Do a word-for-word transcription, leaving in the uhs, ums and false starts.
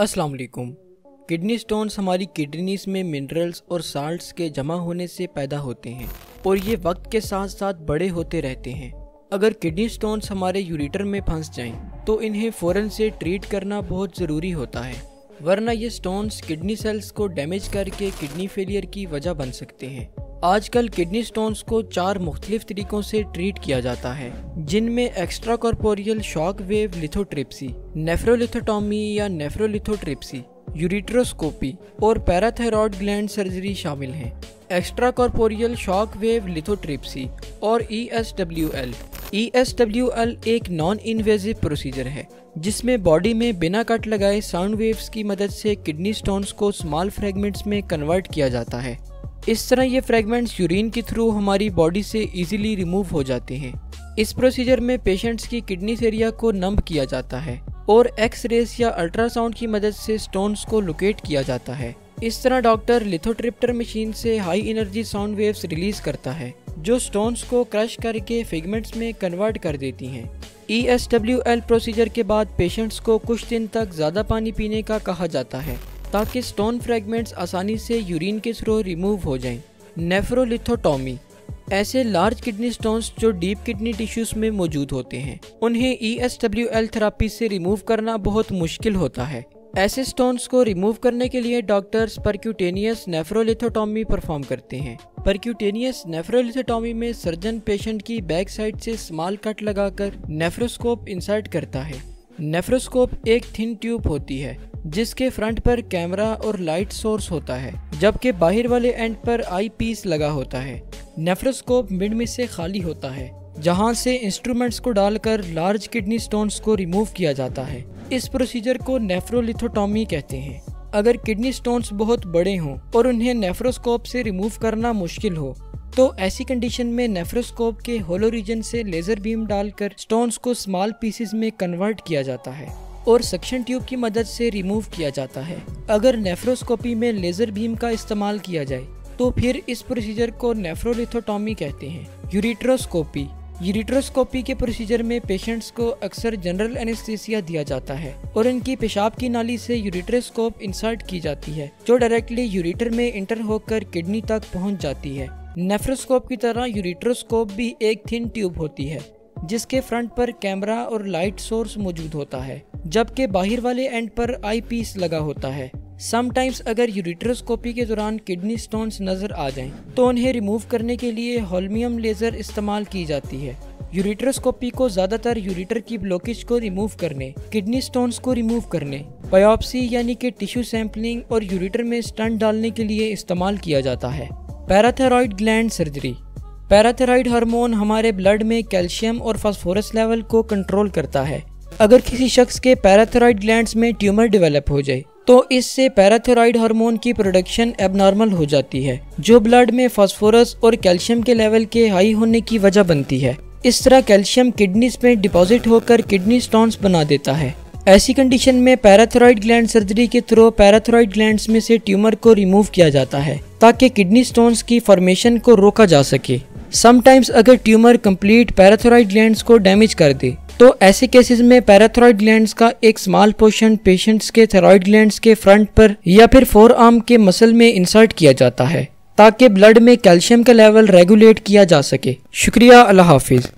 अस्सलाम वालेकुम। Kidney stones हमारी किडनीज में मिनरल्स और साल्ट्स के जमा होने से पैदा होते हैं और ये वक्त के साथ साथ बड़े होते रहते हैं। अगर किडनी स्टोन्स हमारे यूरिटर में फंस जाएं तो इन्हें फ़ौरन से ट्रीट करना बहुत ज़रूरी होता है, वरना ये स्टोन्स किडनी सेल्स को डैमेज करके किडनी फेलियर की वजह बन सकते हैं। आजकल किडनी स्टोन्स को चार मुख्तलिफ तरीक़ों से ट्रीट किया जाता है, जिनमें extracorporeal shock wave lithotripsy, nephrolithotomy या नेफ्रोलिथोट्रिप्सी, यूरिट्रोस्कोपी और पैराथायराइड ग्लैंड सर्जरी शामिल हैं। एक्सट्राकॉर्पोरियल शॉक वेव लिथोट्रिप्सी और E S W L. E S W L एक नॉन इन्वेजिव प्रोसीजर है जिसमें बॉडी में बिना कट लगाए साउंड वेव्स की मदद से किडनी स्टोन्स को स्मॉल फ्रेगमेंट्स में कन्वर्ट किया जाता है। इस तरह ये फ्रेगमेंट्स यूरिन के थ्रू हमारी बॉडी से इजीली रिमूव हो जाते हैं। इस प्रोसीजर में पेशेंट्स की किडनी एरिया को नंब किया जाता है और एक्स-रेज या अल्ट्रासाउंड की मदद से स्टोन्स को लोकेट किया जाता है। इस तरह डॉक्टर लिथोट्रिप्टर मशीन से high energy sound waves release करता है जो स्टोन्स को क्रश करके फिगमेंट्स में कन्वर्ट कर देती हैं। E S W L procedure के बाद पेशेंट्स को कुछ दिन तक ज़्यादा पानी पीने का कहा जाता है ताकि स्टोन फ्रेगमेंट्स आसानी से यूरिन के थ्रू रिमूव हो जाएं। नेफ्रोलिथोटॉमी ऐसे लार्ज किडनी स्टोन्स जो डीप किडनी टिश्यूज में मौजूद होते हैं, उन्हें E S W L therapy से रिमूव करना बहुत मुश्किल होता है। ऐसे स्टोन्स को रिमूव करने के लिए डॉक्टर्स परक्यूटेनियस नेफ्रोलिथोटॉमी परफॉर्म करते हैं। परक्यूटेनियस नेफ्रोलिथोटॉमी में सर्जन पेशेंट की बैक साइड से स्मॉल कट लगाकर नेफ्रोस्कोप इंसर्ट करता है। नेफ्रोस्कोप एक थिन ट्यूब होती है जिसके फ्रंट पर कैमरा और लाइट सोर्स होता है, जबकि बाहर वाले एंड पर आई पीस लगा होता है। नेफ्रोस्कोप मिड में से खाली होता है जहां से इंस्ट्रूमेंट्स को डालकर लार्ज किडनी स्टोन्स को रिमूव किया जाता है। इस प्रोसीजर को नेफ्रोलिथोटॉमी कहते हैं। अगर किडनी स्टोन्स बहुत बड़े हों और उन्हें नेफ्रोस्कोप से रिमूव करना मुश्किल हो तो ऐसी कंडीशन में नेफ्रोस्कोप के होलो रीजन से लेजर बीम डालकर स्टोन्स को स्मॉल पीसेस में कन्वर्ट किया जाता है और सक्शन ट्यूब की मदद से रिमूव किया जाता है। अगर नेफ्रोस्कोपी में लेजर बीम का इस्तेमाल किया जाए तो फिर इस प्रोसीजर को नेफ्रोलिथोटॉमी कहते हैं। यूरिट्रोस्कोपी यूरिट्रोस्कोपी के प्रोसीजर में पेशेंट्स को अक्सर जनरल एनेस्थीसिया दिया जाता है और इनकी पेशाब की नाली से यूरिट्रोस्कोप इंसर्ट की जाती है जो डायरेक्टली यूरिटर में इंटर होकर किडनी तक पहुंच जाती है। नेफ्रोस्कोप की तरह यूरिट्रोस्कोप भी एक थिन ट्यूब होती है जिसके फ्रंट पर कैमरा और लाइट सोर्स मौजूद होता है, जबकि बाहर वाले एंड पर आई पीस लगा होता है। समटाइम्स अगर यूरिट्रोस्कोपी के दौरान किडनी स्टोन्स नज़र आ जाएं तो उन्हें रिमूव करने के लिए होल्मियम लेजर इस्तेमाल की जाती है। यूरिट्रोस्कोपी को ज़्यादातर यूरिटर की ब्लॉकेज को रिमूव करने, किडनी स्टोन्स को रिमूव करने, बायोप्सी यानी कि टिश्यू सैम्पलिंग और यूरिटर में स्टंट डालने के लिए इस्तेमाल किया जाता है। Parathyroid gland surgery parathyroid hormone हमारे ब्लड में कैल्शियम और फास्फोरस लेवल को कंट्रोल करता है। अगर किसी शख्स के पैराथायराइड ग्लैंड्स में ट्यूमर डेवलप हो जाए तो इससे पैराथायराइड हार्मोन की प्रोडक्शन एबनॉर्मल हो जाती है जो ब्लड में फास्फोरस और कैल्शियम के लेवल के हाई होने की वजह बनती है। इस तरह कैल्शियम किडनीज में डिपॉजिट होकर किडनी स्टोन्स बना देता है। ऐसी कंडीशन में पैराथायराइड ग्लैंड सर्जरी के थ्रू पैराथायराइड ग्लैंड्स में से ट्यूमर को रिमूव किया जाता है ताकि किडनी स्टोन्स की फॉर्मेशन को रोका जा सके। समटाइम्स अगर ट्यूमर कंप्लीट पैराथायराइड ग्लैंड्स को डैमेज कर दे तो ऐसे केसेस में पैराथायराइड ग्लैंड्स का एक स्मॉल पोर्शन पेशेंट्स के थायराइड ग्लैंड्स के फ्रंट पर या फिर फोर आर्म के मसल में इंसर्ट किया जाता है ताकि ब्लड में कैल्शियम का लेवल रेगुलेट किया जा सके। शुक्रिया, अल्लाह हाफिज।